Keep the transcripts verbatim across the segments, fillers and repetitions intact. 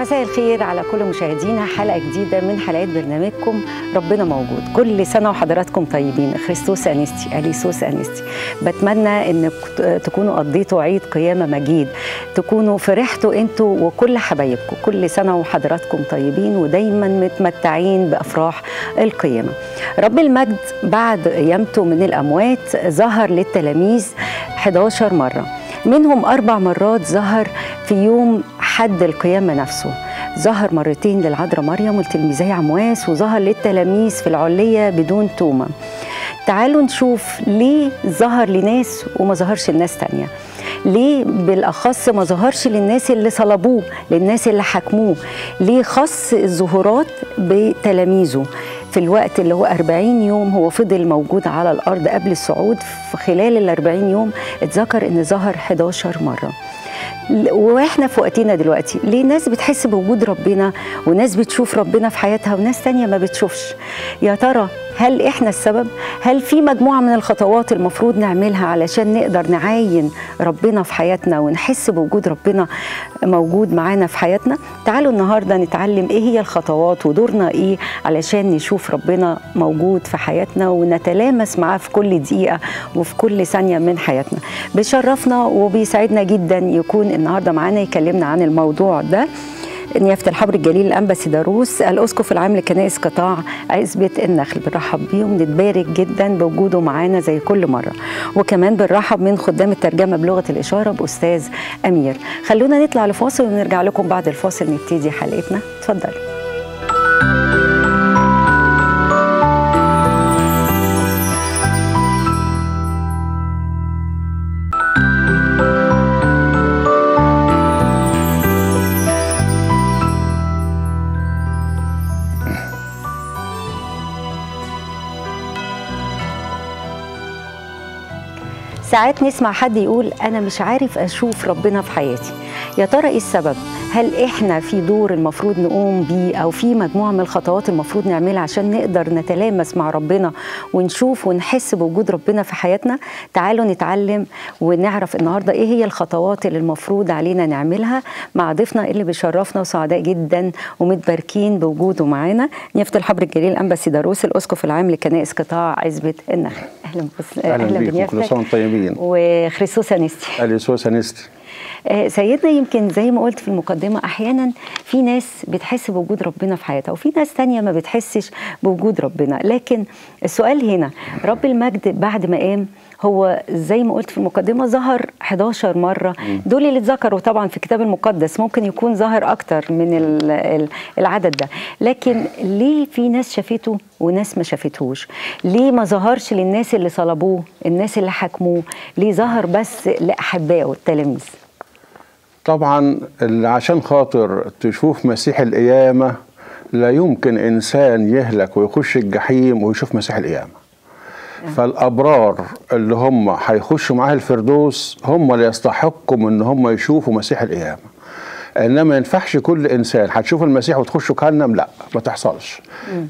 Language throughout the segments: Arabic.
مساء الخير على كل مشاهدينا، حلقة جديدة من حلقات برنامجكم ربنا موجود. كل سنة وحضراتكم طيبين. خريستوس أنستي، أليسوس أنستي. بتمنى إن تكونوا قضيتوا عيد قيامة مجيد، تكونوا فرحتوا انتوا وكل حبايبكم. كل سنة وحضراتكم طيبين ودايما متمتعين بأفراح القيامة. رب المجد بعد قيامته من الأموات ظهر للتلاميذ إحدى عشرة مرة، منهم أربع مرات ظهر في يوم حد القيامة نفسه. ظهر مرتين للعذراء مريم ولتلميذي عمواس، وظهر للتلاميذ في العلية بدون توما. تعالوا نشوف ليه ظهر لناس وما ظهرش لناس تانية، ليه بالأخص ما ظهرش للناس اللي صلبوه، للناس اللي حكموه، ليه خص الظهورات بتلاميذه في الوقت اللي هو أربعين يوم هو فضل موجود على الأرض قبل الصعود. في خلال ال أربعين يوم اتذكر إن ظهر إحدى عشرة مرة. واحنا في وقتنا دلوقتي ليه ناس بتحس بوجود ربنا وناس بتشوف ربنا في حياتها وناس تانية ما بتشوفش؟ يا ترى هل احنا السبب؟ هل في مجموعة من الخطوات المفروض نعملها علشان نقدر نعاين ربنا في حياتنا ونحس بوجود ربنا موجود معانا في حياتنا؟ تعالوا النهاردة نتعلم ايه هي الخطوات ودورنا ايه علشان نشوف ربنا موجود في حياتنا ونتلامس معاه في كل دقيقة وفي كل ثانية من حياتنا. بيشرفنا وبيسعدنا جدا يكون النهاردة معانا يكلمنا عن الموضوع ده نيافة الحبر الجليل الانبا سيدروس، الاسقف العام لكنائس قطاع عزبه النخل. بنرحب بيه وبنتبارك جدا بوجوده معانا زي كل مره، وكمان بنرحب من خدام الترجمه بلغه الاشاره باستاذ امير. خلونا نطلع لفاصل ونرجع لكم بعد الفاصل نبتدي حلقتنا. اتفضلوا. ساعات نسمع حد يقول أنا مش عارف أشوف ربنا في حياتي. يا ترى إيه السبب؟ هل إحنا في دور المفروض نقوم بيه أو في مجموعة من الخطوات المفروض نعملها عشان نقدر نتلامس مع ربنا ونشوف ونحس بوجود ربنا في حياتنا؟ تعالوا نتعلم ونعرف النهاردة إيه هي الخطوات اللي المفروض علينا نعملها مع ضيفنا اللي بيشرفنا وسعداء جدا ومتباركين بوجوده معانا نيافة الحبر الجليل انبا سيدروس، الأسقف العام لكنائس قطاع عزبه النخل. أهلا بيكم، كل سنة وانتم طيبين. وخريستوس أنستي، أليسوس أنستي. سيدنا يمكن زي ما قلت في المقدمة، أحيانا في ناس بتحس بوجود ربنا في حياتها وفي ناس تانية ما بتحسش بوجود ربنا، لكن السؤال هنا رب المجد بعد ما قام هو زي ما قلت في المقدمة ظهر إحدى عشرة مرة. دول اللي اتذكروا طبعا في الكتاب المقدس، ممكن يكون ظهر أكتر من العدد ده، لكن ليه في ناس شافته وناس ما شافتهوش؟ ليه ما ظهرش للناس اللي صلبوه، الناس اللي حكموه؟ ليه ظهر بس لأحبائه التلاميذ؟ طبعا عشان خاطر تشوف مسيح القيامة لا يمكن إنسان يهلك ويخش الجحيم ويشوف مسيح القيامة. فالأبرار اللي هم هيخشوا معاه الفردوس هم اللي يستحقوا ان هم يشوفوا مسيح القيامة، انما ما ينفعش كل انسان هتشوف المسيح وتخشوا جهنم، لا ما تحصلش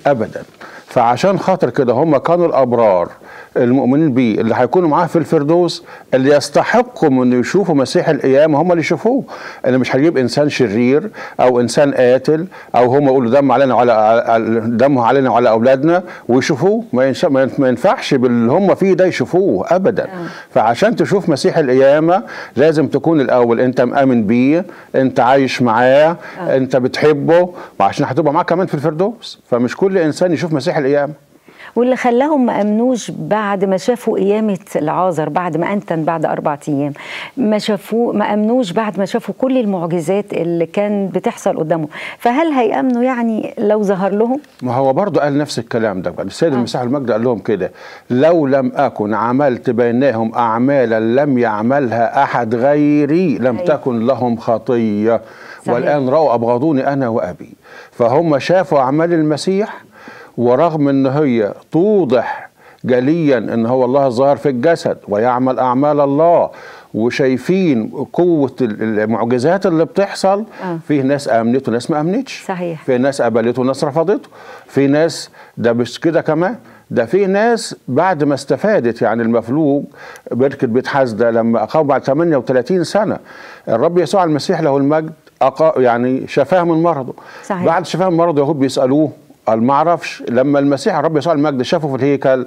ابدا. فعشان خاطر كده هم كانوا الأبرار المؤمنين بيه اللي هيكونوا معاه في الفردوس اللي يستحقوا انه يشوفوا مسيح القيامه، هم اللي يشوفوه. انا مش هجيب انسان شرير او انسان قاتل او هم يقولوا دم علينا وعلى دمه علينا وعلى اولادنا ويشوفوه، ما, ما ينفعش باللي هم فيه ده يشوفوه ابدا. فعشان تشوف مسيح القيامه لازم تكون الاول انت مآمن بيه، انت عايش معاه، انت بتحبه، وعشان هتبقى معاه كمان في الفردوس. فمش كل انسان يشوف مسيح القيامه. واللي خلاهم ما امنوش بعد ما شافوا قيامه العازر بعد ما انتن بعد اربع ايام، ما شافوه ما امنوش بعد ما شافوا كل المعجزات اللي كان بتحصل قدامه، فهل هيامنوا يعني لو ظهر لهم؟ ما هو برضه قال نفس الكلام ده، السيد آه. المسيح المجد قال لهم كده: لو لم اكن عملت بينهم اعمالا لم يعملها احد غيري لم أيوه. تكن لهم خطيه. صحيح. والان راوا ابغضوني انا وابي. فهم شافوا اعمال المسيح، ورغم ان هي توضح جليا ان هو الله ظاهر في الجسد ويعمل اعمال الله وشايفين قوه المعجزات اللي بتحصل، آه. فيه ناس امنته وناس ما امنتش. صحيح. في ناس قبلته وناس رفضته، في ناس ده مش كده كمان، ده في ناس بعد ما استفادت. يعني المفلوج بركه بيت حزده لما اقام بعد ثمانية وثلاثين سنه الرب يسوع المسيح له المجد يعني شفاه من مرضه. صحيح. بعد شفاه من مرضه يهود بيسألوه قال ما اعرفش. لما المسيح الرب يسوع المجد شافه في الهيكل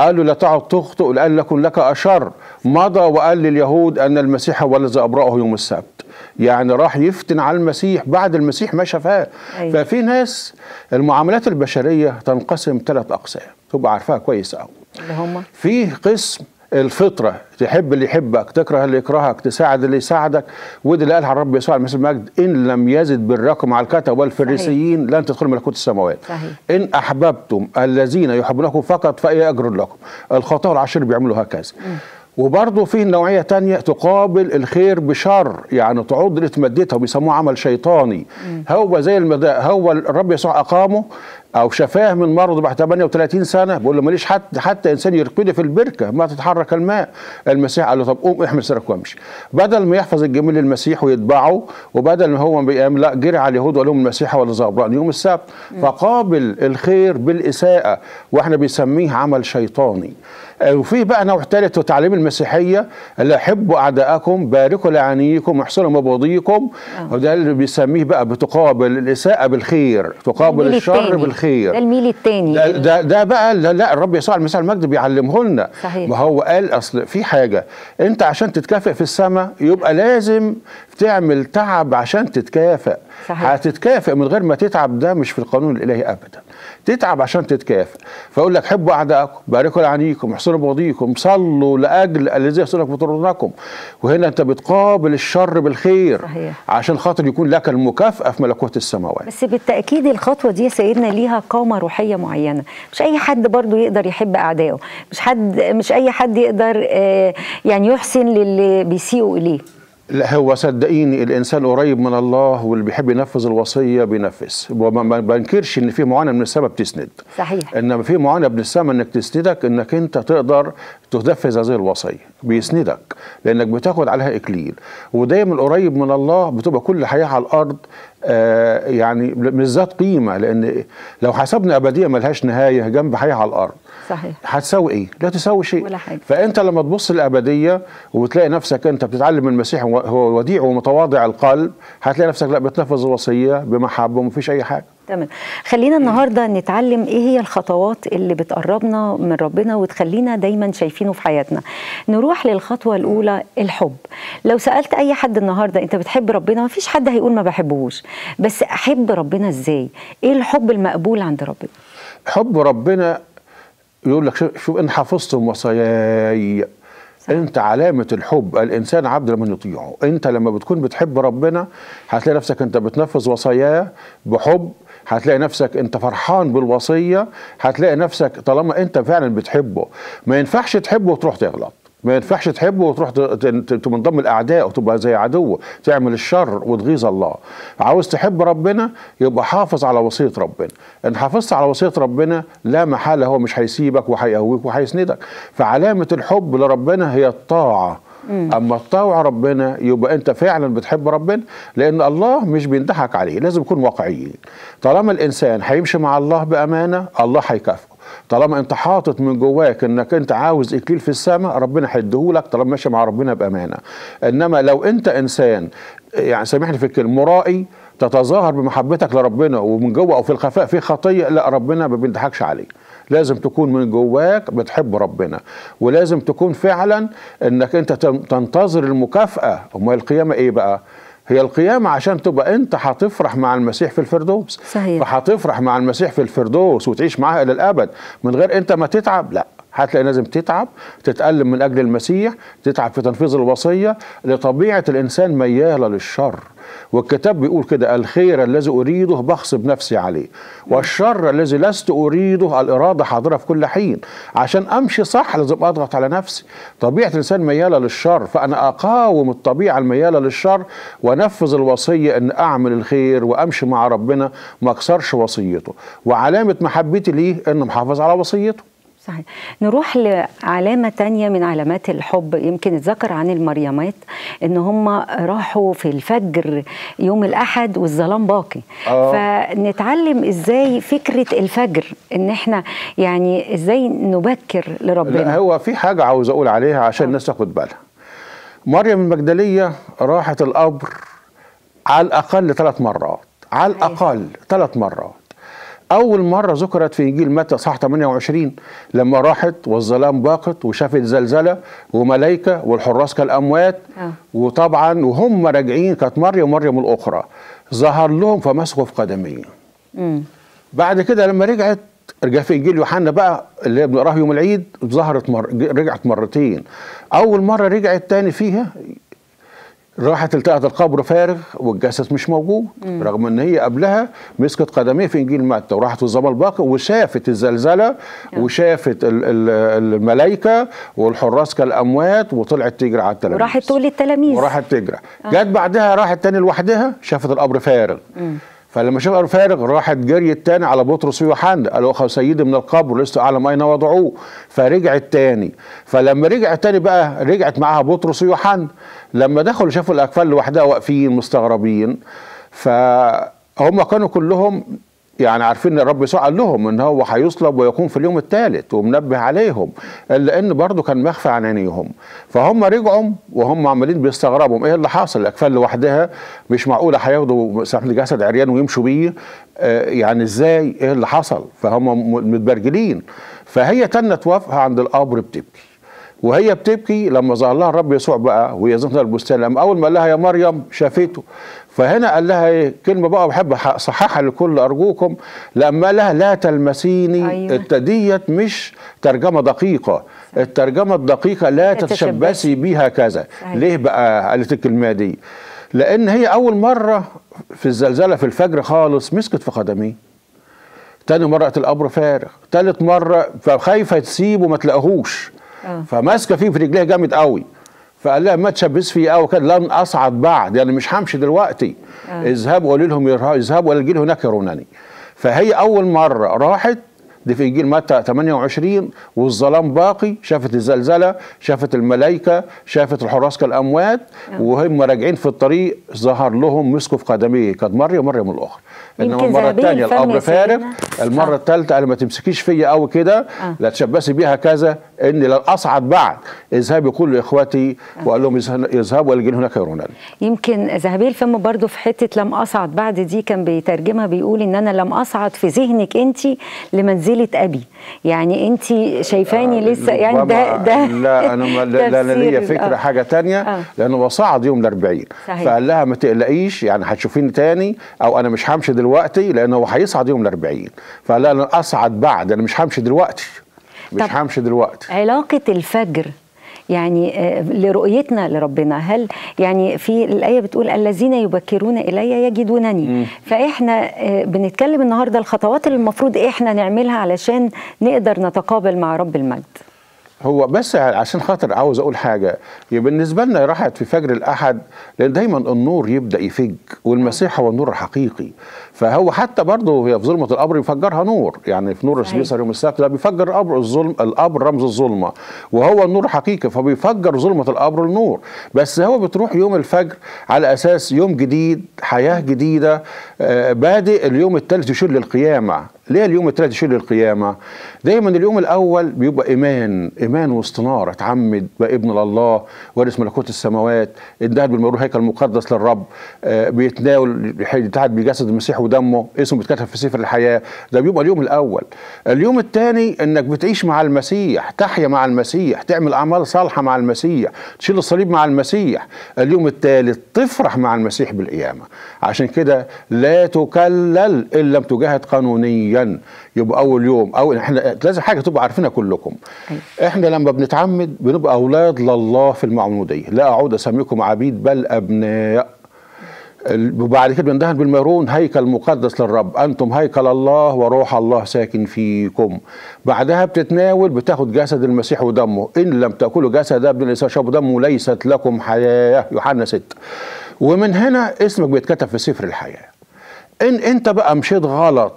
قالوا لا تعد تخطئ لأن لكن لك أشر. مضى وقال لليهود أن المسيح هو الذي أبرأه يوم السبت. يعني راح يفتن على المسيح بعد المسيح ما شفاه. أيه. ففي ناس المعاملات البشرية تنقسم ثلاث أقسام تبقى عارفاها كويس أوي. اللي هم في قسم الفطرة، تحب اللي يحبك، تكره اللي يكرهك، تساعد اللي يساعدك، ودي اللي قالها الرب يسوع المسيح المجد إن لم يزد بالرقم على الكتب والفريسيين لن تدخلوا ملكوت السماوات. صحيح. إن أحببتم الذين يحبونكم فقط فإيه أجر لكم. الخطاة العشر بيعملوا هكذا. وبرضه في نوعية تانية تقابل الخير بشر، يعني تعود اللي تمدتها وبيسموه عمل شيطاني. مم. هو زي المداء، هو الرب يسوع أقامه أو شفاه من مرض بعد ثمانية وثلاثين سنة، بيقول له ماليش حتى حتى إنسان يركبني في البركة ما تتحرك الماء. المسيح قال له طب قوم احمل سرك وامشي. بدل ما يحفظ الجميل للمسيح ويتبعه، وبدل ما هو ما بيقام لا جري على اليهود وقال لهم المسيح هو الذي أبرأني يوم السبت. مم. فقابل الخير بالإساءة واحنا بنسميه عمل شيطاني. وفي بقى نوع ثالث وتعليم المسيحيه اللي احبوا اعدائكم، باركوا لعانيكم، احصروا مبغضيكم. وده اللي بيسميه بقى بتقابل الاساءه بالخير، تقابل الشر التاني. بالخير. ده الميل الثاني ده, ده ده بقى لا, لا الرب يسوع المسيح المجد بيعلمه لنا. ما هو قال اصل في حاجه، انت عشان تتكافئ في السماء يبقى لازم تعمل تعب عشان تتكافئ. صحيح. هتتكافئ من غير ما تتعب ده مش في القانون الالهي ابدا. تتعب عشان تتكافئ، فاقول لك حبوا اعدائكم، باركوا لعانيكم، احصروا مبغضيكم، صلوا لاجل الذي يصلك بطرونكم. وهنا انت بتقابل الشر بالخير. صحيح. عشان خاطر يكون لك المكافاه في ملكوت السماوات. بس بالتاكيد الخطوه دي يا سيدنا ليها قامه روحيه معينه، مش اي حد برضو يقدر يحب اعدائه، مش حد مش اي حد يقدر يعني يحسن للي بيسيئوا اليه. لا هو صدقيني الانسان قريب من الله، واللي بيحب ينفذ الوصيه بينفذ، وما بنكرش ان في معاناه من السماء بتسند. صحيح. انما في معاناه من السماء انك تسندك، انك انت تقدر تنفذ هذه الوصيه، بيسندك لانك بتاخد عليها اكليل. ودايما قريب من الله بتبقى كل حياه على الارض آه يعني مش ذات قيمه، لان لو حسبنا ابديه ملهاش نهايه جنب حياه على الارض. صحيح. هتساوي ايه؟ لا تساوي شيء ولا حاجة. فانت لما تبص للابديه وتلاقي نفسك انت بتتعلم من المسيح هو وديع ومتواضع القلب، هتلاقي نفسك لا بتنفذ الوصيه بمحبه ومفيش اي حاجه. تمام. خلينا النهارده نتعلم ايه هي الخطوات اللي بتقربنا من ربنا وتخلينا دايما شايفينه في حياتنا. نروح للخطوه الاولى، الحب. لو سالت اي حد النهارده انت بتحب ربنا، مفيش حد هيقول ما بحبهوش، بس احب ربنا ازاي؟ ايه الحب المقبول عند ربنا؟ حب ربنا يقول لك شوف ان حفظتم وصاياي. انت علامه الحب الانسان عبد لمن يطيعه. انت لما بتكون بتحب ربنا هتلاقي نفسك انت بتنفذ وصاياه بحب، هتلاقي نفسك انت فرحان بالوصيه، هتلاقي نفسك طالما انت فعلا بتحبه. ما ينفعش تحبه وتروح تغلط، ما ينفعش تحبه وتروح تنضم الاعداء وتبقى زي عدوه، تعمل الشر وتغيظ الله. عاوز تحب ربنا يبقى حافظ على وصيه ربنا. ان حافظت على وصيه ربنا لا محاله هو مش هيسيبك وهيقويك وهيسندك. فعلامه الحب لربنا هي الطاعه. اما تطاوع ربنا يبقى انت فعلا بتحب ربنا، لان الله مش بيضحك عليه، لازم نكون واقعيين. طالما الانسان هيمشي مع الله بامانه الله هيكافئه. طالما انت حاطط من جواك انك انت عاوز اكليل في السماء ربنا هيديهولك طالما ماشي مع ربنا بامانه. انما لو انت انسان يعني سامحني في الكلمه مرائي، تتظاهر بمحبتك لربنا ومن جوه او في الخفاء في خطيه، لا ربنا ما بيضحكش عليه. لازم تكون من جواك بتحب ربنا، ولازم تكون فعلا انك انت تنتظر المكافاه. امال القيامه ايه بقى؟ هي القيامة عشان تبقى انت هتفرح مع المسيح في الفردوس. صحيح. فهتفرح مع المسيح في الفردوس وتعيش معاه الى الابد من غير انت ما تتعب. لا، هتلاقي لازم تتعب، تتألم من اجل المسيح، تتعب في تنفيذ الوصية. لطبيعة الانسان ميالة للشر، والكتاب بيقول كده الخير الذي أريده بغصب نفسي عليه، والشر الذي لست أريده الإرادة حاضرة في كل حين. عشان أمشي صح لازم أضغط على نفسي. طبيعة الإنسان ميالة للشر، فأنا أقاوم الطبيعة الميالة للشر وأنفذ الوصية أن أعمل الخير وأمشي مع ربنا ما أكسرش وصيته. وعلامة محبتي ليه أنه محافظ على وصيته. صحيح. نروح لعلامة تانية من علامات الحب. يمكن اتذكر عن المريمات ان هم راحوا في الفجر يوم الأحد والظلام باقي. أوه. فنتعلم ازاي فكرة الفجر، ان احنا يعني ازاي نبكر لربنا. لا هو في حاجة عاوز اقول عليها عشان أوه. الناس تاخد بالها. مريم المجدلية راحت القبر على الأقل ثلاث مرات، على الأقل ثلاث مرات. أول مرة ذكرت في إنجيل متى صح ثمانية وعشرين لما راحت والظلام باقت وشافت زلزلة وملائكة والحراس كالأموات، آه. وطبعا وهم راجعين كانت مريم ومريم الأخرى ظهر لهم فمسكوا في قدميه. بعد كده لما رجعت رجع في إنجيل يوحنا بقى اللي بنقراه يوم العيد ظهرت مر... رجعت مرتين. أول مرة رجعت تاني فيها راحت التقت القبر فارغ والجسد مش موجود، مم. رغم ان هي قبلها مسكت قدميه في انجيل متى وراحت والظلام باقي وشافت الزلزله يعني. وشافت الملائكه والحراس كالاموات وطلعت تجري على التلاميذ وراحت تقول للتلاميذ وراحت تجري. آه. جت بعدها راحت تاني لوحدها شافت القبر فارغ، مم. فلما شاف القبر فارغ راحت جريت تاني على بطرس ويوحنا قالوا اخو سيدي من القبر لست اعلم اين وضعوه، فرجعت تاني. فلما رجعت تاني بقى رجعت معاها بطرس ويوحنا، لما دخلوا شافوا الاكفال لوحدها واقفين مستغربين، فهم كانوا كلهم يعني عارفين ان الرب يسوع قال لهم ان هو هيصلب ويقوم في اليوم الثالث ومنبه عليهم، الا ان برضه كان مخفي عن عينيهم. فهم رجعوا وهم عمالين بيستغربوا ايه اللي حاصل، الاكفال لوحدها مش معقوله هياخدوا جسد عريان ويمشوا بيه، آه يعني ازاي ايه اللي حصل؟ فهم متبرجلين. فهي تنت واقفه عند القبر بتبكي، وهي بتبكي لما ظهر لها الرب يسوع بقى وهي زنت البستان، لما اول ما قال لها يا مريم شافته. فهنا قال لها ايه كلمه بقى بحب اصححها لكل ارجوكم، لما قال لها لا تلمسيني. أيوة. التديت مش ترجمه دقيقه، الترجمه الدقيقه لا تتشبثي بيها كذا. أيوة. ليه بقى قالت الكلمه دي؟ لان هي اول مره في الزلزله في الفجر خالص مسكت في قدميه، تاني مره القبر فارغ، تالت مره فخايفه تسيبه ما تلاقيهوش، آه. فماسكه فيه في رجليها جامد قوي، فقال لها ما تشبث فيه قوي كده، لن اصعد بعد يعني مش همشي دلوقتي، آه. اذهبوا قولي لهم اذهبوا الجيل هناك يرونني. فهي اول مره راحت دي في انجيل متى ثمانية وعشرين والظلام باقي، شافت الزلزله، شافت الملائكه، شافت الحراس كالاموات، آه. وهم راجعين في الطريق ظهر لهم مسكوا في قدميه كانت مريم ومريم الاخرى. انما المره الثانيه القبر فارغ، المره الثالثه قال ما تمسكيش فيا قوي كده، آه. لا تشبثي بيها كذا اني لن اصعد بعد، اذهبي كل اخواتي، آه. وقال لهم اذهبوا والجيل هناك يرونني. يمكن ذهبي الفم برضه في حته لم اصعد بعد دي كان بيترجمها بيقول ان انا لم اصعد في ذهنك انت لمنزله ابي، يعني انت شايفاني آه لسه يعني ده ده لا انا لا انا ليا فكره آه. حاجه ثانيه، آه. لانه وصعد يوم الاربعين، فقال لها ما تقلقيش يعني هتشوفيني ثاني او انا مش همشي دلوقتي لانه هيصعد يوم الاربعين، فقال لها انا اصعد بعد انا مش همشي دلوقتي مش همشي دلوقتي. علاقه الفجر يعني لرؤيتنا لربنا، هل يعني في الآية بتقول الذين يبكرون إلي يجدونني، فإحنا بنتكلم النهاردة الخطوات اللي المفروض إحنا نعملها علشان نقدر نتقابل مع رب المجد. هو بس عشان خاطر عاوز أقول حاجة بالنسبة لنا راحت في فجر الأحد، لأن دايما النور يبدأ يفج والمسيح هو النور الحقيقي، فهو حتى برضه هي في ظلمة القبر يفجرها نور، يعني في نور السبيسر يوم السبت ده بيفجر القبر الظلم، القبر رمز الظلمة وهو النور حقيقي، فبيفجر ظلمة القبر النور. بس هو بتروح يوم الفجر على أساس يوم جديد، حياة جديدة، آه بادئ. اليوم الثالث يشير للقيامة. ليه اليوم الثالث يشير للقيامة؟ دايما اليوم الأول بيبقى إيمان، إيمان واستنار، اتعمد بقى ابن لله، وارث ملكوت السماوات، اندهد بالمرور هيكل مقدس للرب، آه بيتناول يتحد بجسد المسيح ودمه، اسمه بيتكتب في سفر الحياه، ده بيبقى اليوم الاول. اليوم الثاني انك بتعيش مع المسيح، تحيا مع المسيح، تعمل اعمال صالحه مع المسيح، تشيل الصليب مع المسيح. اليوم الثالث تفرح مع المسيح بالقيامه. عشان كده لا تكلل ان لم تجاهد قانونيا. يبقى اول يوم او احنا لازم حاجه تبقى عارفينها كلكم. احنا لما بنتعمد بنبقى اولاد لله في المعموديه، لا اعود اسميكم عبيد بل ابناء. وبعد كده بندهن بالميرون هيكل مقدس للرب، انتم هيكل الله وروح الله ساكن فيكم. بعدها بتتناول بتاخد جسد المسيح ودمه، ان لم تاكلوا جسد ابن الانسان وشربوا دمه ليست لكم حياه، يوحنا ستة. ومن هنا اسمك بيتكتب في سفر الحياه. ان انت بقى مشيت غلط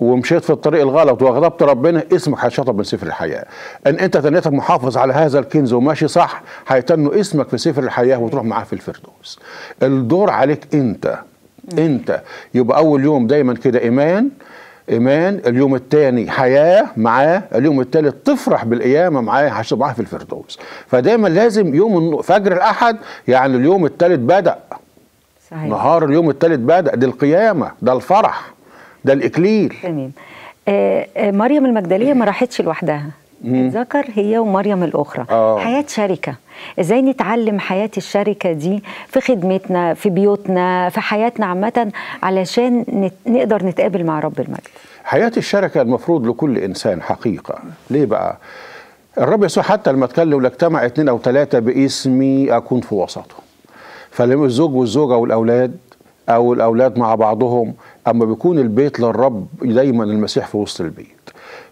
ومشيت في الطريق الغلط وغضبت ربنا، اسمك هيتشطب من سفر الحياه. ان انت تنيتك محافظ على هذا الكنز وماشي صح، هيتنوا اسمك في سفر الحياه وتروح معاه في الفردوس. الدور عليك انت، انت. يبقى اول يوم دايما كده ايمان، ايمان. اليوم الثاني حياه معاه، اليوم الثالث تفرح بالقيامه معاه، هتشطب معاه في الفردوس. فدايما لازم يوم فجر الاحد يعني اليوم الثالث بدا صحيح. نهار اليوم الثالث بدأ، دي القيامة، ده الفرح، ده الإكليل. تمام. آه مريم المجدلية ما راحتش لوحدها، اتذكر هي ومريم الأخرى. أوه. حياة شركة، ازاي نتعلم حياة الشركة دي في خدمتنا، في بيوتنا، في حياتنا عامة، علشان نت... نقدر نتقابل مع رب المجد. حياة الشركة المفروض لكل إنسان حقيقة. ليه بقى؟ الرب يسوع حتى لما اتكلم لاجتمع اثنين أو ثلاثة باسمي أكون في وسطهم. فلما الزوج والزوجة والأولاد أو الأولاد مع بعضهم، أما بيكون البيت للرب دايما المسيح في وسط البيت.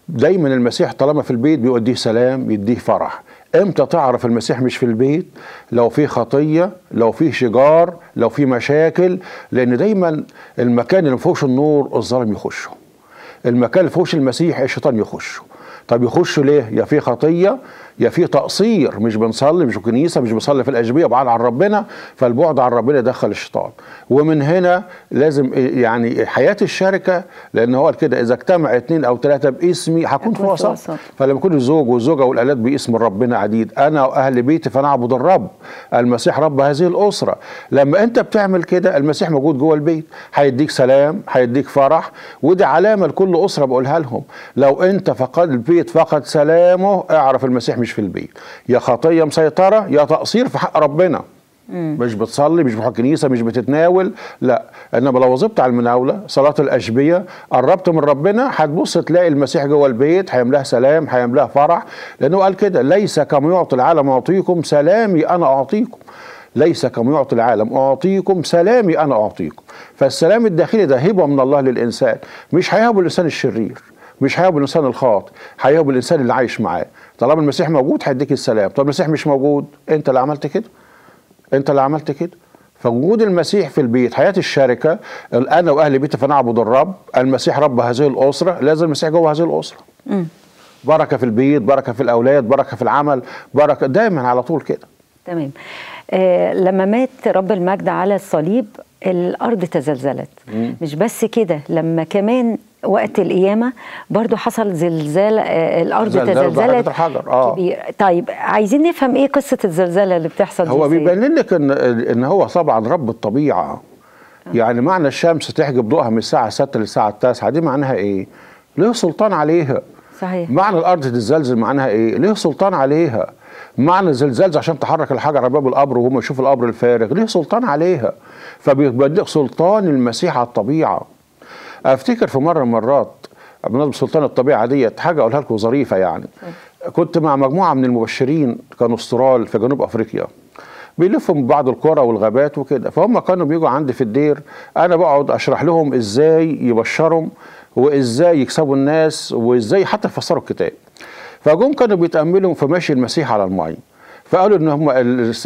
دايما المسيح طالما في البيت بيوديه سلام، يديه فرح. امتى تعرف المسيح مش في البيت؟ لو في خطية، لو في شجار، لو في مشاكل، لأن دايما المكان اللي مفيهوش النور الظلم يخشه. المكان اللي مفيهوش المسيح الشيطان يخشه. طب يخشوا ليه؟ يا في خطيه يا في تقصير، مش بنصلي، مش كنيسه، مش بنصلي في الاشبيه، بعاد عن ربنا، فالبعد عن ربنا دخل الشيطان. ومن هنا لازم يعني حياه الشركه، لان هو كده اذا اجتمع اثنين او ثلاثه باسمي هكون في وسط. فلما يكون الزوج والزوجه والاولاد باسم ربنا عديد، انا واهل بيتي فنعبد الرب، المسيح رب هذه الاسره. لما انت بتعمل كده المسيح موجود جوه البيت، هيديك سلام، هيديك فرح. ودي علامه لكل اسره بقولها لهم، لو انت فقد البيت فقد سلامه، اعرف المسيح مش في البيت. يا خطيه مسيطره، يا تقصير في حق ربنا. مم. مش بتصلي، مش بتروح الكنيسه، مش بتتناول، لا. انما لو واظبت على المناوله، صلاه الاشبيه، قربت من ربنا، هتبص تلاقي المسيح جوه البيت، هيملاها سلام، هيملاها فرح، لانه قال كده: ليس كما يعطي العالم اعطيكم، سلامي انا اعطيكم. ليس كما يعطي العالم اعطيكم، سلامي انا اعطيكم. فالسلام الداخلي ده هبه من الله للانسان، مش هيهبه الانسان الشرير، مش هيهب الانسان الخاطئ، هيهب الانسان اللي عايش معاه. طالما المسيح موجود هيديك السلام، طب المسيح مش موجود، انت اللي عملت كده، انت اللي عملت كده. فوجود المسيح في البيت، حياه الشركه، انا واهل بيتي فنعبد الرب، المسيح رب هذه الاسره، لازم المسيح جوه هذه الاسره. م. بركه في البيت، بركه في الاولاد، بركه في العمل، بركه دايما على طول كده. تمام. آه لما مات رب المجد على الصليب الارض تزلزلت. م. مش بس كده، لما كمان وقت القيامة برضو حصل زلزال، الأرض تزلزلت حجر. آه. كبير. طيب عايزين نفهم إيه قصة الزلزلة اللي بتحصل دي؟ هو بيبين لك إن إن هو طبعا رب الطبيعة. آه. يعني معنى الشمس تحجب ضوءها من الساعة ستة للساعة التاسعة، دي معناها إيه؟ ليه سلطان عليها. صحيح. معنى الأرض تتزلزل معناها إيه؟ ليه سلطان عليها. معنى زلزال عشان تحرك الحجر على باب القبر وهم يشوفوا القبر الفارغ، ليه سلطان عليها. فبيبين لك سلطان المسيح على الطبيعة. افتكر في مره مرات بمناسبه سلطان الطبيعه ديت حاجه اقولها لكم ظريفه يعني. كنت مع مجموعه من المبشرين كانوا استرال في جنوب افريقيا، بيلفوا من بعض القرى والغابات وكده، فهم كانوا بيجوا عندي في الدير، انا بقعد اشرح لهم ازاي يبشرهم وازاي يكسبوا الناس وازاي حتى يفسروا الكتاب. فجم كانوا بيتاملوا في مشي المسيح على الماء، فقالوا ان هم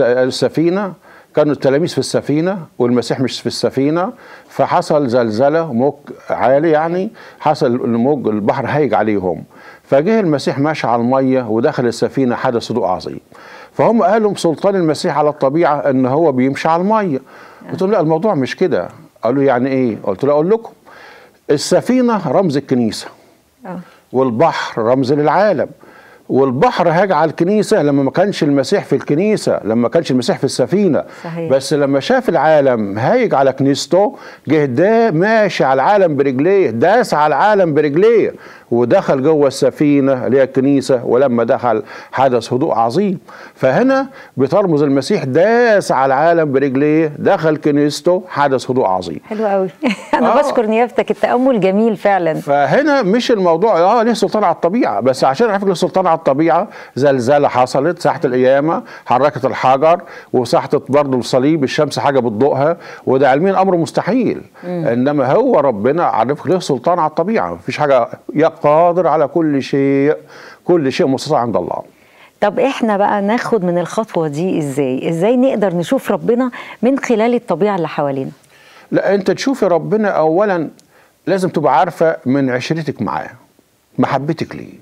السفينه كانوا التلاميذ في السفينة والمسيح مش في السفينة، فحصل زلزلة، موج عالي يعني، حصل الموج، البحر هايج عليهم، فجه المسيح ماشي على المية ودخل السفينة، حدث صدوق عظيم. فهم قالوا سلطان المسيح على الطبيعة إن هو بيمشي على المية. قلت لهم لا، الموضوع مش كده. قالوا يعني إيه؟ قلت له أقول لكم، السفينة رمز الكنيسة، والبحر رمز للعالم، والبحر هاج على الكنيسه لما ما كانش المسيح في الكنيسه، لما ما كانش المسيح في السفينه. صحيح. بس لما شاف العالم هايج على كنيسته، جه ده ماشي على العالم برجليه، داس على العالم برجليه ودخل جوه السفينه اللي هي الكنيسه، ولما دخل حدث هدوء عظيم. فهنا بترمز المسيح داس على العالم برجليه، دخل كنيسته، حدث هدوء عظيم. حلو قوي. انا آه. بشكر نيافتك، التامل جميل فعلا. فهنا مش الموضوع اه ليه سلطان على الطبيعه، بس عشان اعرفك ليه سلطان على الطبيعه، زلزاله حصلت ساحه القيامه، حركت الحجر، وساحت برضه الصليب، الشمس حجبت ضوءها، وده علميا امر مستحيل. مم. انما هو ربنا عرفك ليه سلطان على الطبيعه، مفيش حاجه، قادر على كل شيء، كل شيء مستطاع عند الله. طب احنا بقى ناخد من الخطوه دي ازاي؟ ازاي نقدر نشوف ربنا من خلال الطبيعه اللي حوالينا؟ لا، انت تشوفي ربنا اولا لازم تبقى عارفه من عشرتك معاه، محبتك ليه،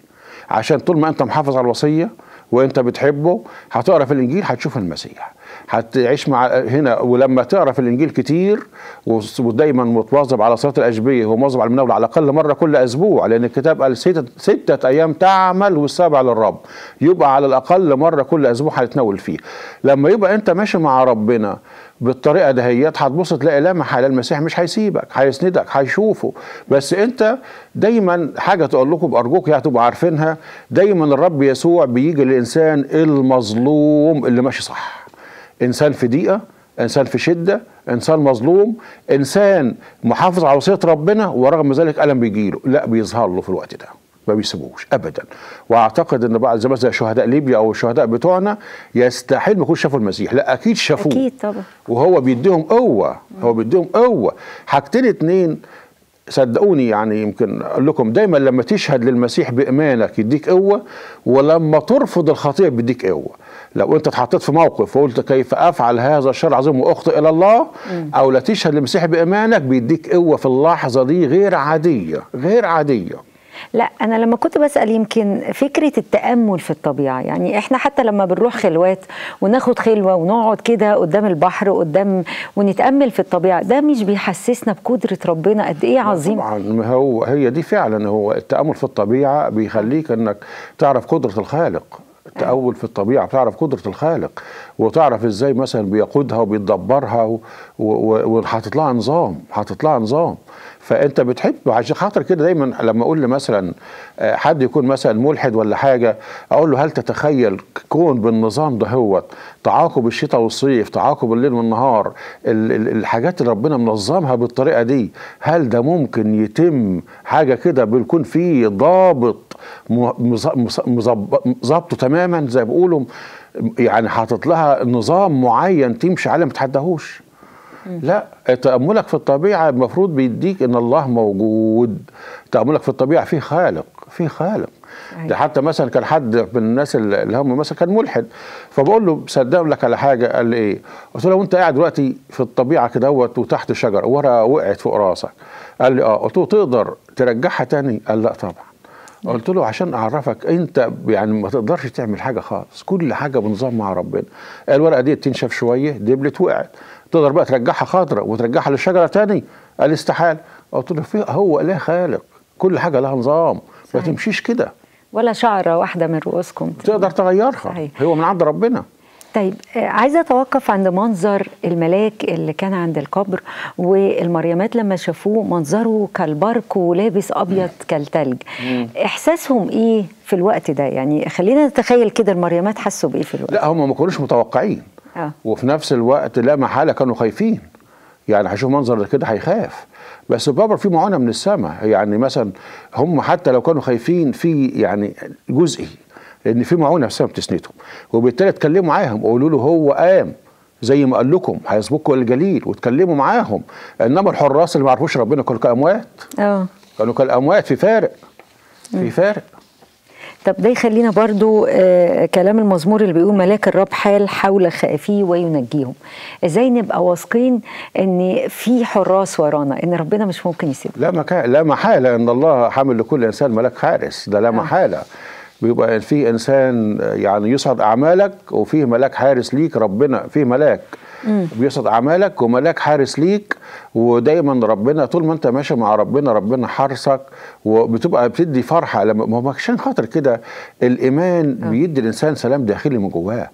عشان طول ما انت محافظ على الوصيه وانت بتحبه هتقرا في الانجيل هتشوف المسيح. هتعيش مع هنا. ولما تقرا في الانجيل كتير ودايما متواظب على صلاه الاشبيه ومواظب على المناوله على الاقل مره كل اسبوع، لان الكتاب قال سته, ستة ايام تعمل والسابع للرب، يبقى على الاقل مره كل اسبوع هتتناول فيه. لما يبقى انت ماشي مع ربنا بالطريقه دهيت هتبص تلاقي لمح على المسيح، مش هيسيبك، هيسندك، هيشوفه. بس انت دايما حاجه تقول لكم بارجوك يعني تبقوا عارفينها، دايما الرب يسوع بيجي للانسان المظلوم اللي ماشي صح. انسان في ضيقه، انسان في شده، انسان مظلوم، انسان محافظ على وصيه ربنا ورغم ذلك الم بيجيله، لا بيظهر له في الوقت ده، ما بيسيبوش ابدا. واعتقد ان بعض زي مثلا شهداء ليبيا او الشهداء بتوعنا يستحيل ما يكونوا شافوا المسيح، لا اكيد شافوه، اكيد طبعا، وهو بيديهم قوه، هو بيديهم قوه. حاجتين اتنين صدقوني، يعني يمكن اقول لكم دايما لما تشهد للمسيح بايمانك يديك قوه، ولما ترفض الخطيه بيديك قوه. لو انت اتحطيت في موقف وقلت كيف افعل هذا الشر العظيم واخطئ الى الله، او لا تشهد للمسيح بايمانك، بيديك قوه في اللحظه دي غير عاديه، غير عاديه. لا أنا لما كنت بسأل يمكن فكرة التأمل في الطبيعة، يعني إحنا حتى لما بنروح خلوات وناخد خلوة ونقعد كده قدام البحر قدام ونتأمل في الطبيعة، ده مش بيحسسنا بقدرة ربنا قد إيه عظيم؟ طبعا هو هي دي فعلا، هو التأمل في الطبيعة بيخليك إنك تعرف قدرة الخالق. التأول في الطبيعة بتعرف قدرة الخالق، وتعرف ازاي مثلا بيقودها وبيدبرها وحاطط لها نظام، حاطط لها نظام. فانت بتحب، عشان خاطر كده دايما لما اقول لي مثلا حد يكون مثلا ملحد ولا حاجه، اقول له هل تتخيل كون بالنظام ده هو تعاقب الشتاء والصيف، تعاقب الليل والنهار، الحاجات اللي ربنا منظمها بالطريقه دي، هل ده ممكن يتم حاجه كده بيكون فيه ضابط ظابطه تماما زي بيقولوا، يعني حاطط لها نظام معين تمشي عليه ما تتعداهوش؟ لا، تأملك في الطبيعة المفروض بيديك إن الله موجود. تأملك في الطبيعة فيه خالق، فيه خالق. ده حتى مثلا كان حد من الناس اللي هم مثلا كان ملحد، فبقول له صدقني لك على حاجة، قال لي إيه؟ قلت له لو أنت قاعد دلوقتي في الطبيعة كده وتحت شجرة ورقة وقعت فوق راسك، قال لي آه، قلت له تقدر ترجعها تاني؟ قال لا طبعا. قلت له عشان اعرفك انت يعني ما تقدرش تعمل حاجه خالص، كل حاجه بنظام مع ربنا. الورقه دي تنشف شويه، دبلت وقعت، تقدر بقى ترجعها خضراء وترجعها للشجره تاني؟ قال استحاله. قلت له في هو له خالق، كل حاجه لها نظام، ما تمشيش كده ولا شعره واحده من رؤوسكم تقدر تغيرها، هو من عند ربنا. طيب عايزه اتوقف عند منظر الملاك اللي كان عند القبر والمريمات لما شافوه، منظره كالبرق ولابس ابيض كالثلج، احساسهم ايه في الوقت ده؟ يعني خلينا نتخيل كده المريمات حسوا بايه في الوقت؟ لا هم ما كانوش متوقعين آه. وفي نفس الوقت لا محاله كانوا خايفين، يعني هيشوف منظر كده هيخاف، بس بابا في معونه من السماء. يعني مثلا هم حتى لو كانوا خايفين في يعني جزئي لأن في معونة بسبب تسنيتهم، وبالتالي اتكلموا معاهم وقولوا له هو قام زي ما قال لكم هيسبقكم الجليل، واتكلموا معاهم. إنما الحراس اللي ما عرفوش ربنا كانوا كأموات، اه كانوا كالأموات، في فارق، في فارق. طب ده يخلينا برضو آه كلام المزمور اللي بيقول ملاك الرب حال حول خائفيه وينجيهم. ازاي نبقى واثقين ان في حراس ورانا، ان ربنا مش ممكن يسيبنا؟ لا مكا... لا محاله، ان الله حامل لكل انسان ملاك حارس، ده لا محاله. بيبقى في انسان يعني يسعد اعمالك وفيه ملاك حارس ليك، ربنا فيه ملاك مم. بيسعد اعمالك وملاك حارس ليك. ودايما ربنا طول ما انت ماشي مع ربنا ربنا حارسك، وبتبقى بتدي فرحه لما ما هو عشان خاطر كده الايمان مم. بيدي الانسان سلام داخلي من جواه،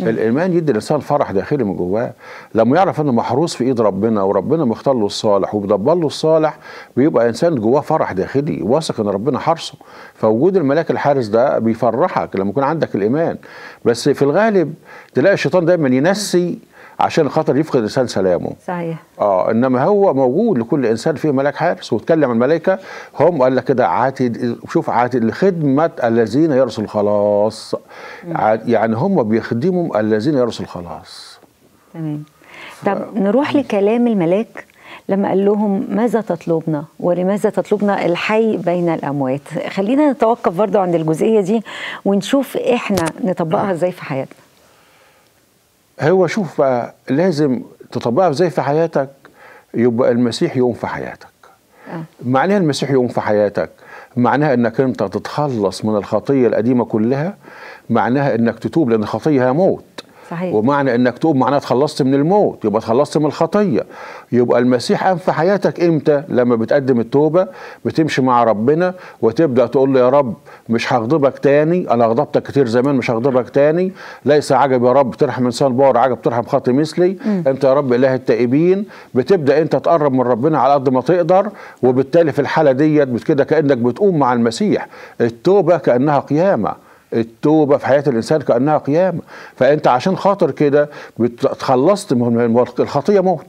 الايمان يدي الانسان فرح داخلي من جواه، لما يعرف انه محروس في ايد ربنا وربنا مختار له الصالح وبيدبر له الصالح، بيبقى انسان جواه فرح داخلي واثق ان ربنا حارسه. فوجود الملاك الحارس ده بيفرحك لما يكون عندك الايمان. بس في الغالب تلاقي الشيطان دايما ينسي عشان خاطر يفقد الانسان سلامه. صحيح. اه انما هو موجود لكل انسان فيه ملاك حارس، واتكلم الملائكه هم قال لك كده عاتد، شوف عاتد لخدمه الذين يرثوا الخلاص، يعني هم بيخدموا الذين يرثوا الخلاص. تمام. ف... طب نروح لكلام الملاك لما قال لهم ماذا تطلبنا ولماذا تطلبنا الحي بين الاموات. خلينا نتوقف برضو عند الجزئيه دي ونشوف احنا نطبقها ازاي في حياتنا. هو شوف بقى لازم تطبقها ازاي في حياتك، يبقى المسيح يقوم في حياتك. أه. معناها المسيح يقوم في حياتك معناها انك انت تتخلص من الخطيه القديمه كلها، معناها انك تتوب لان الخطيه هي موت، صحيح. ومعنى انك توب معناه اتخلصت من الموت، يبقى اتخلصت من الخطيه. يبقى المسيح قام في حياتك امتى؟ لما بتقدم التوبه، بتمشي مع ربنا وتبدا تقول له يا رب مش هغضبك تاني، انا غضبتك كتير زمان، مش هغضبك تاني، ليس عجب يا رب ترحم انسان بار عجب ترحم خاطئ مثلي، م. انت يا رب اله التائبين. بتبدا انت تقرب من ربنا على قد ما تقدر، وبالتالي في الحاله ديت كده كانك بتقوم مع المسيح. التوبه كانها قيامه، التوبة في حياة الإنسان كأنها قيامة. فأنت عشان خاطر كده بتتخلصت من الخطية، موت،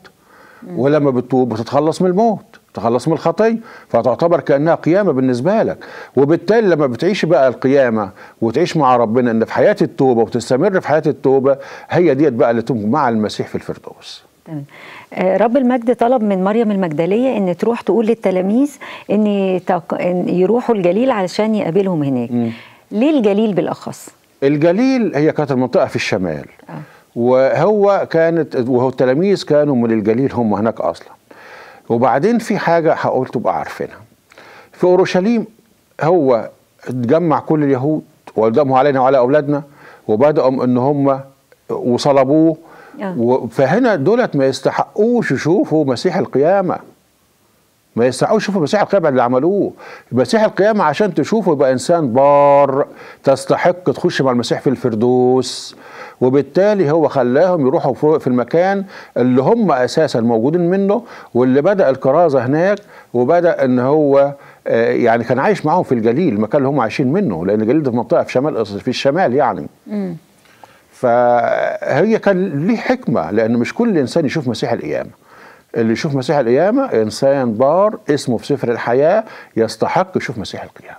ولما بتتوب بتتخلص من الموت، تخلص من الخطية، فتعتبر كأنها قيامة بالنسبة لك. وبالتالي لما بتعيش بقى القيامة وتعيش مع ربنا إن في حياة التوبة وتستمر في حياة التوبة، هي ديت بقى اللي تكون مع المسيح في الفردوس. تمام. رب المجد طلب من مريم المجدليه ان تروح تقول للتلاميذ ان, تق... إن يروحوا الجليل علشان يقابلهم هناك. م. ليه الجليل بالاخص؟ الجليل هي كانت المنطقه في الشمال، آه. وهو كانت وهو التلاميذ كانوا من الجليل، هم هناك اصلا. وبعدين في حاجه هقول تبقى عارفينها، في اورشليم هو اتجمع كل اليهود وقدموا علينا وعلى اولادنا وبداوا ان هم وصلبوه، آه. فهنا دولت ما يستحقوش يشوفوا مسيح القيامه، ما يستحقوش يشوفوا مسيح القيامة اللي عملوه. مسيح القيامة عشان تشوفه يبقى إنسان بار تستحق تخش مع المسيح في الفردوس، وبالتالي هو خلاهم يروحوا في المكان اللي هم أساسا موجودين منه، واللي بدأ الكرازة هناك، وبدأ إن هو يعني كان عايش معاهم في الجليل، المكان اللي هم عايشين منه، لأن الجليل ده في منطقة في شمال في الشمال يعني. م. فهي كان ليه حكمة، لأن مش كل إنسان يشوف مسيح القيامة. اللي يشوف مسيح القيامة إنسان بار اسمه في سفر الحياة، يستحق يشوف مسيح القيامة،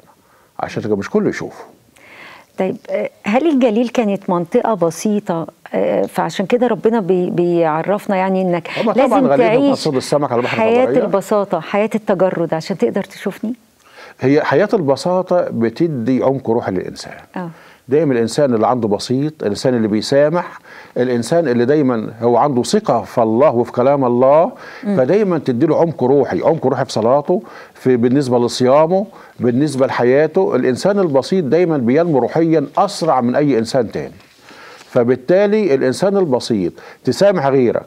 عشان كده مش كله يشوفه. طيب هل الجليل كانت منطقة بسيطة فعشان كده ربنا بي بيعرفنا يعني انك لازم تعيش حياة البساطة، حياة التجرد عشان تقدر تشوفني؟ هي حياة البساطة بتدي عمق روح للإنسان. اه دايما الإنسان اللي عنده بسيط، الإنسان اللي بيسامح، الإنسان اللي دايما هو عنده ثقة في الله وفي كلام الله، م. فدايما تديله عمق روحي، عمق روحي في صلاته، في بالنسبة لصيامه، بالنسبة لحياته. الإنسان البسيط دايما بينمو روحيا أسرع من أي إنسان تاني. فبالتالي الإنسان البسيط تسامح غيرك،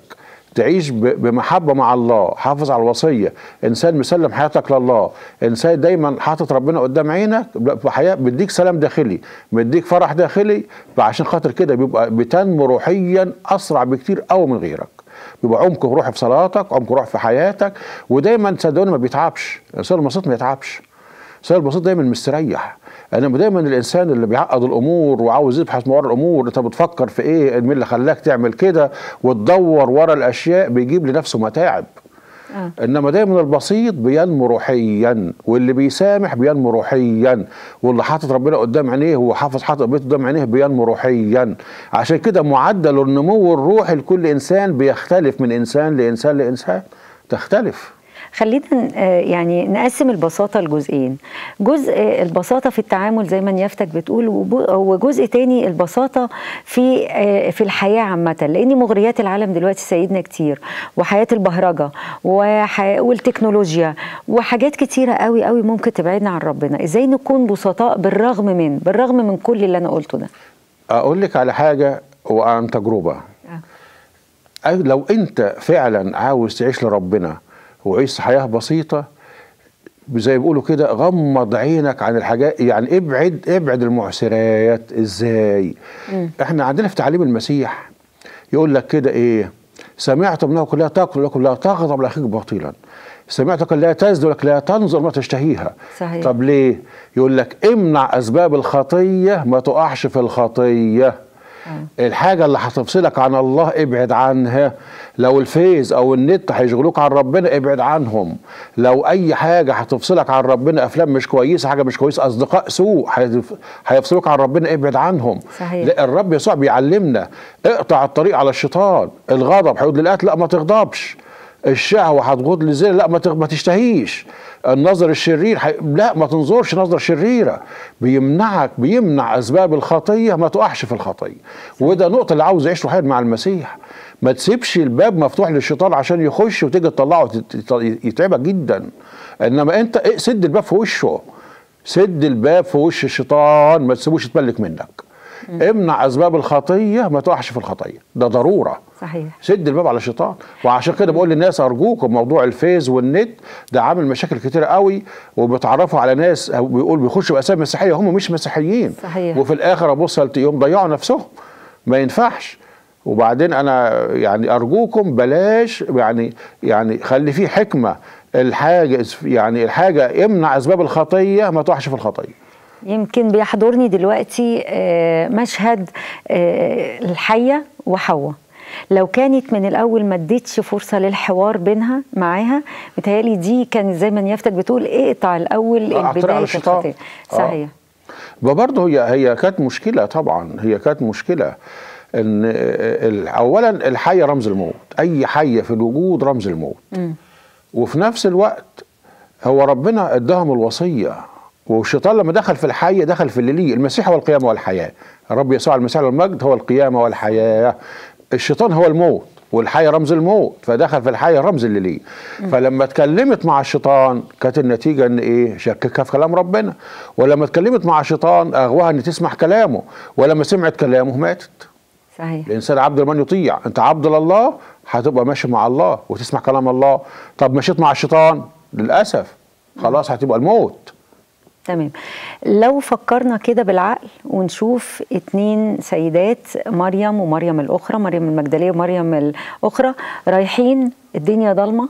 تعيش بمحبة مع الله، حافظ على الوصية، إنسان مسلم حياتك لله، إنسان دايما حاطط ربنا قدام عينك، بحياة بيديك سلام داخلي، بيديك فرح داخلي. فعشان خاطر كده بيبقى بتنمو روحيا أسرع بكتير أوي من غيرك، بيبقى عمق روحي في صلاتك، عمق روحي في حياتك. ودايما صدقوني ما بيتعبش، الإنسان البسيط ما يتعبش، الإنسان البسيط دايما مستريح. أنا دايما الإنسان اللي بيعقد الأمور وعاوز يبحث ورا الأمور، أنت بتفكر في إيه، مين اللي خلاك تعمل كده، وتدور ورا الأشياء، بيجيب لنفسه متاعب. آه. إنما دايما البسيط بينمو روحيا، واللي بيسامح بينمو روحيا، واللي حاطط ربنا قدام عينيه وحافظ حاطط بيته قدام عينيه بينمو روحيا. عشان كده معدل النمو الروحي لكل إنسان بيختلف من إنسان لإنسان لإنسان، تختلف. خلينا يعني نقسم البساطة لجزئين، جزء البساطة في التعامل زي ما نيافتك بتقول، وجزء تاني البساطة في في الحياة عامة، لأن مغريات العالم دلوقتي سيدنا كتير، وحياة البهرجة والتكنولوجيا وحاجات كتيرة قوي قوي ممكن تبعدنا عن ربنا. إزاي نكون بسطاء بالرغم من بالرغم من كل اللي أنا قلته ده؟ أقول لك على حاجة وعن تجربة. أه. لو أنت فعلا عاوز تعيش لربنا وعيش حياة بسيطة، زي بيقولوا كده غمض عينك عن الحاجات، يعني ابعد ابعد المعسرات. ازاي؟ م. احنا عندنا في تعليم المسيح يقول لك كده ايه؟ سمعتم انكم لا تاكلوا لكم لا تغضب لاخيك باطلا، سمعتك لا تزدوا لك لا تنظر ما تشتهيها. صحيح. طب ليه؟ يقول لك امنع اسباب الخطية ما تقعش في الخطية. الحاجة اللي هتفصلك عن الله ابعد عنها. لو الفيس او النت هيشغلوك عن ربنا ابعد عنهم. لو اي حاجة هتفصلك عن ربنا، افلام مش كويسة، حاجة مش كويسة، اصدقاء سوء هيفصلوك عن ربنا ابعد عنهم. صحيح. لا، الرب يسوع بيعلمنا اقطع الطريق على الشيطان. الغضب هيقول للقتل لا ما تغضبش، الشهوة هتغض للزنا لا ما, ما تشتهيش، النظر الشرير حي... لا ما تنظرش نظرة شريرة. بيمنعك، بيمنع أسباب الخطية ما تقعش في الخطية. وده نقطة اللي عاوز يعيش روحيا مع المسيح، ما تسيبش الباب مفتوح للشيطان عشان يخش وتيجي تطلعه يتعبك جدا. إنما أنت سد الباب في وشه، سد الباب في وش الشيطان، ما تسيبوش يتملك منك. امنع اسباب الخطيه ما تقعش في الخطيه، ده ضروره. صحيح. سد الباب على الشيطان، وعشان كده بقول للناس ارجوكم موضوع الفيز والنت ده عامل مشاكل كتير قوي، وبتعرفوا على ناس بيقول بيخشوا باسامي مسيحيه هم مش مسيحيين. صحيح. وفي الاخر ابص يوم ضيعوا نفسهم، ما ينفعش. وبعدين انا يعني ارجوكم بلاش، يعني يعني خلي فيه حكمه. الحاجه يعني الحاجه امنع اسباب الخطيه ما تقعش في الخطيه. يمكن بيحضرني دلوقتي مشهد الحية وحواء، لو كانت من الأول ما اديتش فرصة للحوار بينها معاها، متهيألي دي كان زي ما نيافتك بتقول اقطع الأول البداية الخطيئة. صحيح. آه. برضه هي هي كانت مشكلة، طبعا هي كانت مشكلة إن أولا الحية رمز الموت، أي حية في الوجود رمز الموت. م. وفي نفس الوقت هو ربنا اداهم الوصية، والشيطان لما دخل في الحية دخل في اللي ليه، المسيح هو القيامة والحياة، الرب يسوع المسيح والمجد هو القيامة والحياة. الشيطان هو الموت والحية رمز الموت، فدخل في الحية رمز اللي ليه. فلما اتكلمت مع الشيطان كانت النتيجة ان ايه؟ شككها في كلام ربنا، ولما اتكلمت مع الشيطان اغواها ان تسمع كلامه، ولما سمعت كلامه ماتت. صحيح. الانسان عبد لمن يطيع، انت عبد لله هتبقى ماشي مع الله وتسمع كلام الله. طب مشيت مع الشيطان للأسف خلاص هتبقى الموت. تمام. لو فكرنا كده بالعقل ونشوف اتنين سيدات، مريم ومريم الأخرى، مريم المجدلية ومريم الأخرى، رايحين الدنيا ضلمة،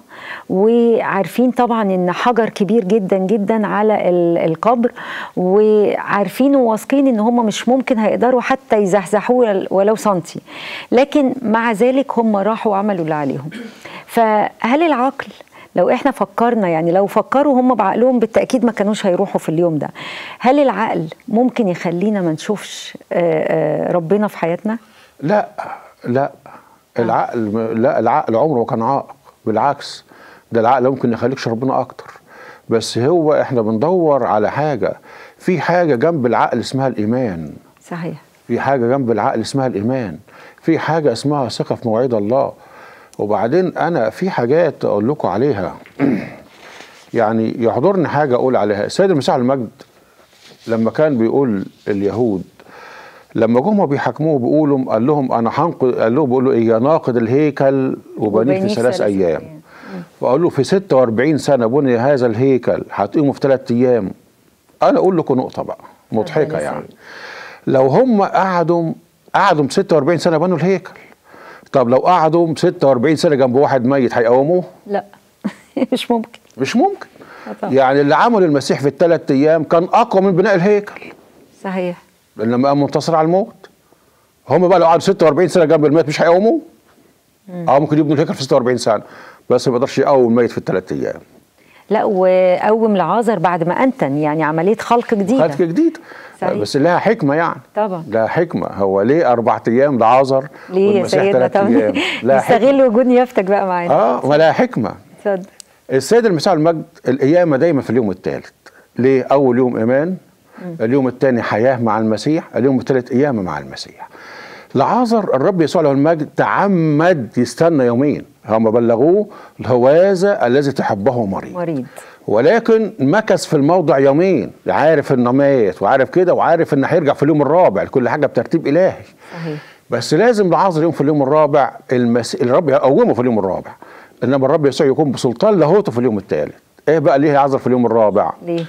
وعارفين طبعا ان حجر كبير جدا جدا على القبر، وعارفين وواثقين ان هم مش ممكن هيقدروا حتى يزحزحوه ولو سنتي، لكن مع ذلك هم راحوا وعملوا اللي عليهم. فهل العقل لو احنا فكرنا، يعني لو فكروا هم بعقلهم بالتأكيد ما كانوش هيروحوا في اليوم ده، هل العقل ممكن يخلينا ما نشوفش ربنا في حياتنا؟ لا لا العقل، لا العقل عمره ما كان عائق، بالعكس ده العقل ممكن يخليكش ربنا اكتر. بس هو احنا بندور على حاجة، في حاجة جنب العقل اسمها الإيمان. صحيح. في حاجة جنب العقل اسمها الإيمان، في حاجة اسمها ثقة في موعد الله. وبعدين أنا في حاجات أقول لكم عليها، يعني يحضرني حاجة أقول عليها. السيد المسيح المجد لما كان بيقول اليهود لما جم بيحاكموه بيقولوا قال لهم أنا هنقض، قال لهم بيقولوا إيه؟ يا ناقد الهيكل وبنيه في ثلاث أيام. فقال له في ستة وأربعين سنة بني هذا الهيكل، هتقوموا في ثلاث أيام. أنا أقول لكم نقطة بقى مضحكة، يعني لو هم قعدوا قعدوا ستة وأربعين سنة بنوا الهيكل، طب لو قعدوا ستة وأربعين سنة جنب واحد ميت هيقوموه؟ لا مش ممكن، مش ممكن. أطلع. يعني اللي عمل المسيح في الثلاث أيام كان أقوى من بناء الهيكل. صحيح. لما قام منتصر على الموت. هم بقى لو قعدوا ستة وأربعين سنة جنب الميت مش هيقوموه؟ أه ممكن يبنوا الهيكل في ستة وأربعين سنة، بس ما يقدرش يقوم الميت في الثلاث أيام. لا، وقوم العازر بعد ما أنتن، يعني عملية خلق جديدة. خلق جديد. صحيح. بس لها حكمة، يعني طبعا لها حكمة. هو ليه أربع أيام لعازر والمسيح ثلاث أيام؟ نستغل وجود نيافتك بقى معانا. اه ولها حكمة. اتفضل. السيد المسيح المجد القيامة دايما في اليوم الثالث. ليه؟ أول يوم إيمان، اليوم الثاني حياة مع المسيح، اليوم الثالث قيامة مع المسيح. لعازر الرب يسوع له المجد تعمد يستنى يومين، هم بلغوه الهوازة الذي تحبه مريض. مريض. ولكن مكث في الموضع يومين، عارف انه مات وعارف كده، وعارف انه هيرجع في اليوم الرابع، كل حاجه بترتيب الهي. صحيح. بس لازم لعازر يوم في اليوم الرابع المسيح الرب يقومه في اليوم الرابع، انما الرب يسوع يكون بسلطان لاهوته في اليوم الثالث. ايه بقى ليه لعازر في اليوم الرابع؟ ليه؟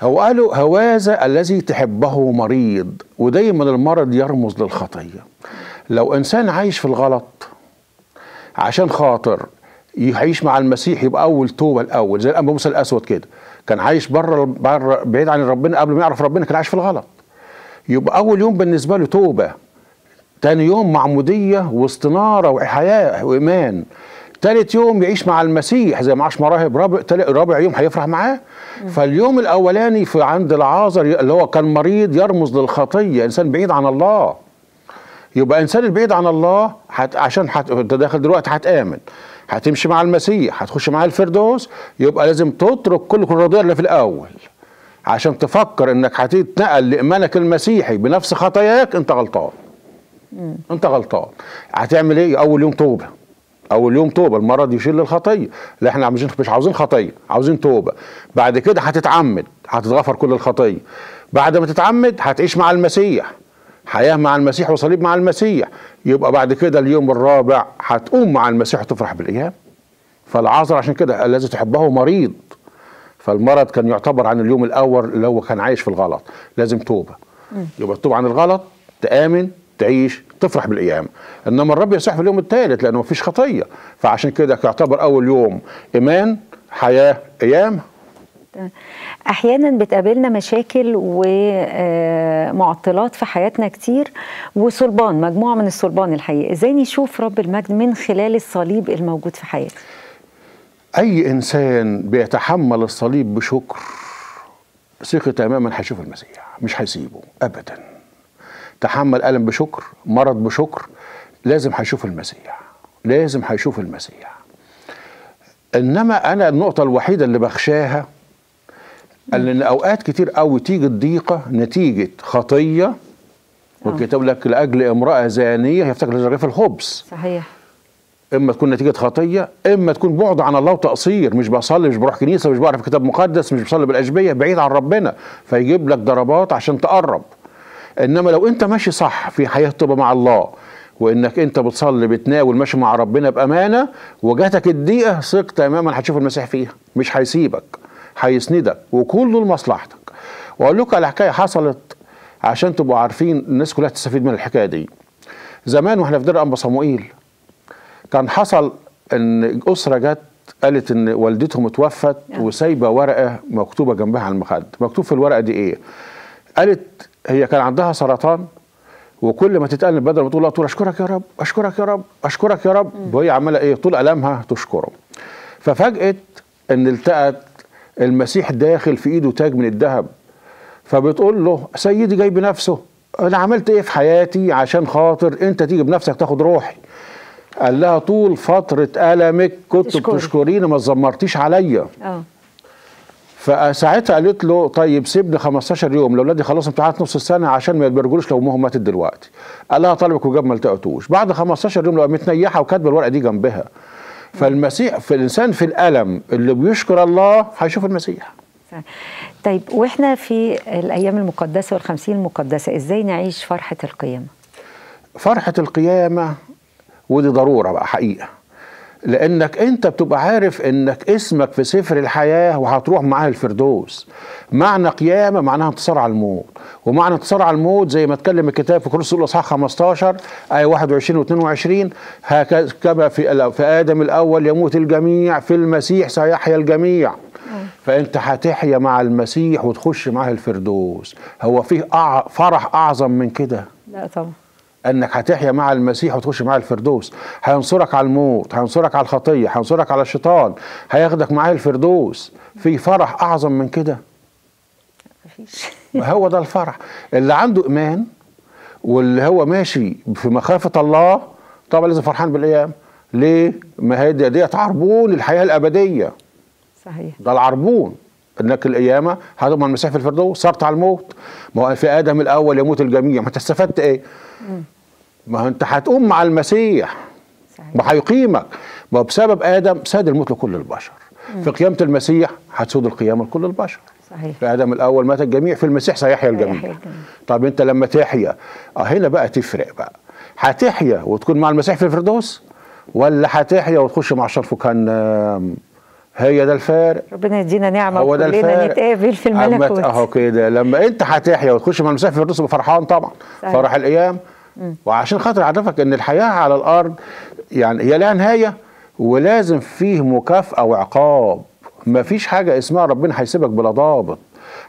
هو قالوا هوازة الذي تحبه مريض، ودايما المرض يرمز للخطيه. لو انسان عايش في الغلط عشان خاطر يعيش مع المسيح يبقى اول توبه الاول، زي الانبا موسى الاسود كده كان عايش بره بره بعيد عن ربنا، قبل ما يعرف ربنا كان عايش في الغلط، يبقى اول يوم بالنسبه له توبه، ثاني يوم معموديه واستناره وحياه وايمان، ثالث يوم يعيش مع المسيح زي ما عاش مع راهب، رابع رابع يوم هيفرح معاه. فاليوم الاولاني في عند العازر اللي هو كان مريض يرمز للخطيه، انسان بعيد عن الله. يبقى انسان البعيد عن الله حت عشان حت داخل دلوقتي هتآمن، هتمشي مع المسيح، هتخش معاه الفردوس، يبقى لازم تترك كل الراضيه اللي في الاول عشان تفكر انك هتتنقل لايمانك المسيحي بنفس خطاياك. انت غلطان، انت غلطان. هتعمل ايه؟ اول يوم توبه، اول يوم توبه، المرض يشيل للخطيه، لا احنا مش عاوزين خطيه، عاوزين توبه. بعد كده هتتعمد، هتتغفر كل الخطيه. بعد ما تتعمد هتعيش مع المسيح، حياة مع المسيح وصليب مع المسيح. يبقى بعد كده اليوم الرابع هتقوم مع المسيح وتفرح بالإيام. فالعازر عشان كده الذي تحبه مريض، فالمرض كان يعتبر عن اليوم الأول اللي هو كان عايش في الغلط، لازم توبة. يبقى التوبة عن الغلط، تآمن، تعيش، تفرح بالأيام. إنما الرب يصح في اليوم الثالث لأنه مفيش خطية، فعشان كده يعتبر أول يوم إيمان، حياة، أيام. أحيانا بتقابلنا مشاكل ومعطلات في حياتنا كتير، وصلبان، مجموعة من الصلبان الحقيقي. إزاي نشوف رب المجد من خلال الصليب الموجود في حياتنا؟ أي إنسان بيتحمل الصليب بشكر ثقة تماما هيشوف المسيح، مش هيسيبه أبدا. تحمل ألم بشكر، مرض بشكر، لازم هيشوف المسيح، لازم هيشوف المسيح. إنما أنا النقطة الوحيدة اللي بخشاها لأن أوقات كتير قوي تيجي الضيقة نتيجة خطية، والكتاب لك لأجل امرأة زانية يفتكر لزرقية الخبز. صحيح. إما تكون نتيجة خطية، إما تكون بعد عن الله وتقصير، مش بصلي، مش بروح كنيسة، مش بعرف كتاب مقدس، مش بصلي بالأشبية، بعيد عن ربنا، فيجيب لك ضربات عشان تقرب. إنما لو أنت ماشي صح في حياة تبقى مع الله، وإنك أنت بتصلي بتناول ماشي مع ربنا بأمانة، وجاتك الضيقة ثق تماما هتشوف المسيح فيها، مش هيسيبك، هيسندك وكله لمصلحتك. واقول لكم على حكايه حصلت عشان تبقوا عارفين، الناس كلها تستفيد من الحكايه دي. زمان واحنا في دير انبا صموئيل كان حصل ان اسره جت قالت ان والدتهم اتوفت وسايبه ورقه مكتوبه جنبها على المخده، مكتوب في الورقه دي ايه؟ قالت هي كان عندها سرطان، وكل ما تتألم بدل ما تقول لا تقول اشكرك يا رب، اشكرك يا رب، اشكرك يا رب، وهي عماله ايه؟ طول ألمها تشكره. ففاجأت ان التقت المسيح داخل في ايده تاج من الذهب، فبتقول له سيدي جاي بنفسه، انا عملت ايه في حياتي عشان خاطر انت تيجي بنفسك تاخد روحي؟ قال لها طول فتره ألمك كنت بتشكريني، ما تزمرتيش عليا. اه فساعتها قالت له طيب سيبني خمستاشر يوم، لو ولادي خلصوا امتحانات نص السنه عشان ما يتبرجلوش لو امهم ماتت دلوقتي. قال لها طلبك وجاب ما التقتوش. بعد خمستاشر يوم لو متنيحه وكاتبه الورقه دي جنبها. فالمسيح في الإنسان في الألم اللي بيشكر الله هيشوف المسيح. طيب وإحنا في الأيام المقدسة والخمسين المقدسة إزاي نعيش فرحة القيامة؟ فرحة القيامة ودي ضرورة بقى حقيقة، لأنك أنت بتبقى عارف أنك اسمك في سفر الحياة وهتروح معاه الفردوس. معنى قيامة معناها انتصار على الموت، ومعنى انتصار على الموت زي ما اتكلم الكتاب في كورنثوس الأولى إصحاح خمستاشر آية واحد وعشرين واتنين وعشرين، هكذا في في آدم الأول يموت الجميع، في المسيح سيحيا الجميع. فأنت هتحيا مع المسيح وتخش معاه الفردوس. هو فيه أع... فرح أعظم من كده؟ لا طبعا. انك هتحيا مع المسيح وتخش معاه الفردوس، هينصرك على الموت، هينصرك على الخطيه، هينصرك على الشيطان، هياخدك معاه الفردوس. في فرح اعظم من كده؟ مفيش. هو ده الفرح اللي عنده ايمان واللي هو ماشي في مخافه الله. طبعا لازم فرحان بالايام، ليه؟ ما هي ديت عربون الحياه الابديه. صحيح. ده العربون انك القيامه هتضمن المسيح في الفردوس، صارت على الموت. ما هو في ادم الاول يموت الجميع، ما انت استفدت ايه؟ ما انت هتقوم مع المسيح. صحيح. ما هيقيمك، ما بسبب ادم ساد الموت لكل البشر. مم. في قيامه المسيح هتسود القيامه لكل البشر. صحيح. في ادم الاول مات الجميع، في المسيح سيحيا الجميع. طب انت لما تحيا اه هنا بقى تفرق بقى، هتحيا وتكون مع المسيح في الفردوس، ولا هتحيا وتخش مع الشرف وكان؟ هي ده الفارق. ربنا يدينا نعمه وكلنا نتقابل في الملكوت اهو كده. لما انت هتحيا وتخش مع المسيح في الفردوس فرحان طبعا. صحيح. فرح الايام. مم. وعشان خاطر اعرفك ان الحياه على الارض يعني هي لها نهايه، ولازم فيه مكافاه وعقاب. مفيش حاجه اسمها ربنا هيسيبك بلا ضابط.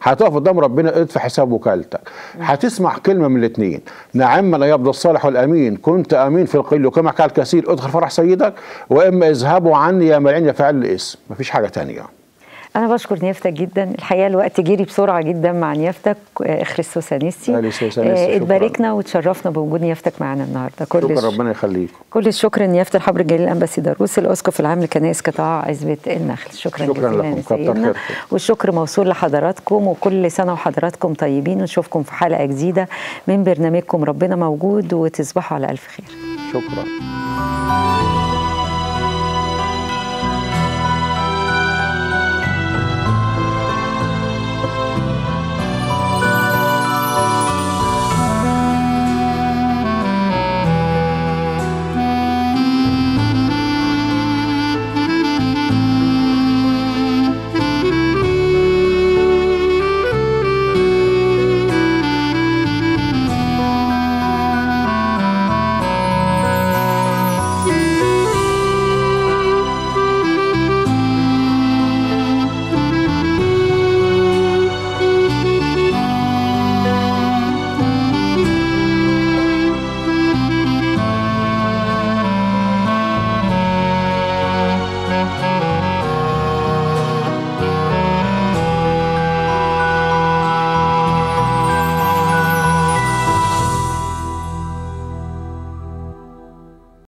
هتقف قدام ربنا ادفع حساب وكالتك. هتسمع كلمه من الاثنين، نعم لا يبدو الصالح والامين، كنت امين في القليل وكمعك على الكثير، ادخل فرح سيدك، واما اذهبوا عني يا مالعين يا فاعل الاسم. مفيش حاجه ثانيه. أنا بشكر نيافتك جدا، الحقيقة الوقت جري بسرعة جدا مع نيافتك إخريستوس أنيسي. اتباركنا وتشرفنا بوجود نيافتك معنا النهارده. كل شكرا، ربنا يخليكم. كل الشكر لنيافة الحبر الجليل الأنبا سيدروس الأسقف العام لكنائس قطاع عزبه النخل. شكرا, شكرا جزيلا لسيدنا، والشكر موصول لحضراتكم، وكل سنة وحضراتكم طيبين، ونشوفكم في حلقة جديدة من برنامجكم ربنا موجود، وتصبحوا على ألف خير. شكرا.